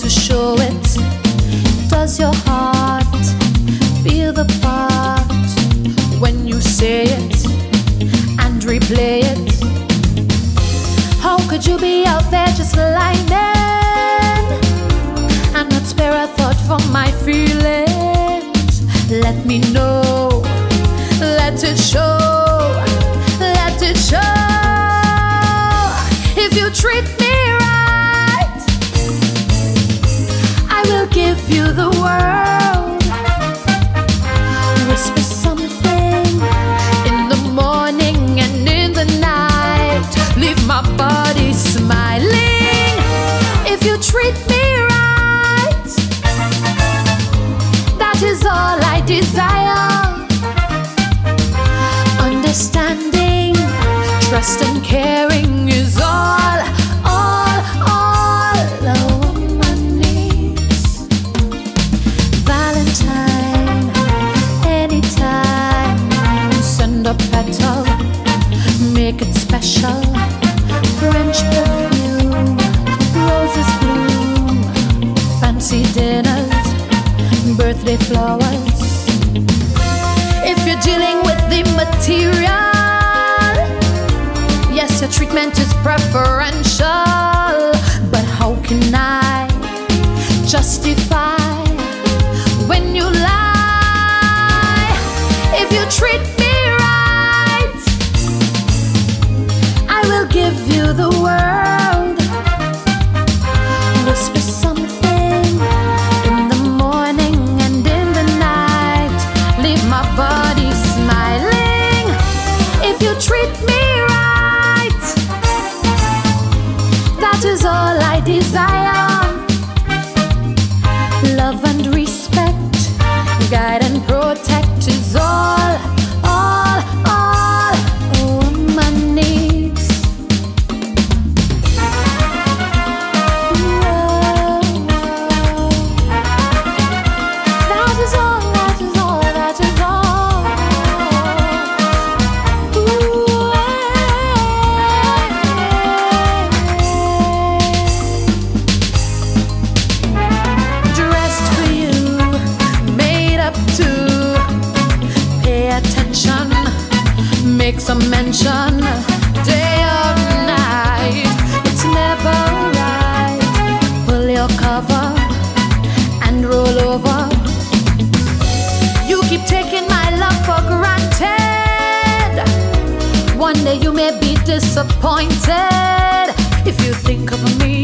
to show it. Does your heart feel the part when you say it and replay it? How could you be out there just lying then and not spare a thought for my feelings? Let me know, let it show, let it show. If you treat me right, I will give you the world. Whisper something in the morning and in the night. Leave my body smiling. If you treat me right, that is all I desire. Understanding, trust and caring is all a woman needs. Valentine, anytime, send a petal, make it special. French perfume, roses bloom, fancy dinners, birthday flowers. If you're dealing with the material, yes, your treatment is preferential. But how can I justify when you lie? If you treat me right, I will give you the world. Whisper something in the morning and in the night. Leave my body smiling. If you treat me right, that is all I desire. Love and respect, guide and protect is all a woman needs. That is all, that is all, that is all. Dressed for you, made up to pay attention, make some mention, day or night, it's never right. Pull your cover and roll over. You keep taking my love for granted. One day you may be disappointed if you think of me